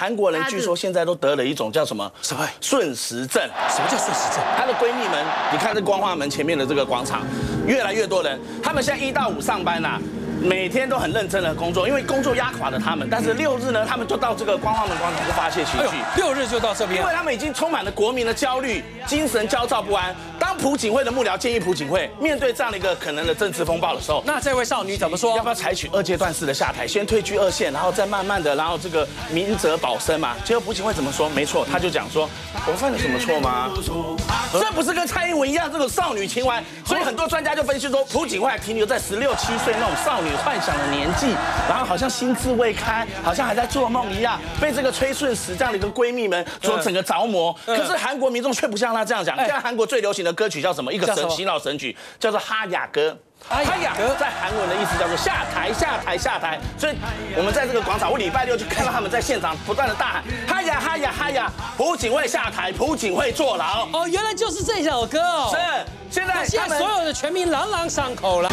韩国人据说现在都得了一种叫什么顺时症？什么叫顺时症？她的闺蜜们，你看这光化门前面的这个广场，越来越多人，他们现在1到5上班啦、啊。 每天都很认真的工作，因为工作压垮了他们。但是6日呢，他们就到这个光化门广场去发泄情绪。6日就到这边，因为他们已经充满了国民的焦虑、精神焦躁不安。当朴槿惠的幕僚建议朴槿惠面对这样的一个可能的政治风暴的时候，那这位少女怎么说？要不要采取2阶段式的下台，先退居2线，然后再慢慢的，然后这个明哲保身嘛？结果朴槿惠怎么说？没错，她就讲说：“我犯了什么错吗？这不是跟蔡英文一样这种少女情怀？”所以很多专家就分析说，朴槿惠还停留在16、17岁那种少女 幻想的年纪，然后好像心智未开，好像还在做梦一样，被这个崔顺实这样的一个闺蜜们所整个着魔。可是韩国民众却不像他这样讲。现在韩国最流行的歌曲叫什么？一个洗脑神曲，叫做哈雅歌。哈雅歌在韩文的意思叫做下台、下台、下台。所以我们在这个广场，我礼拜6就看到他们在现场不断的大喊哈雅、哈雅、哈雅，朴槿惠下台，朴槿惠坐牢。哦，原来就是这首歌哦。是，现在所有的全民朗朗上口了。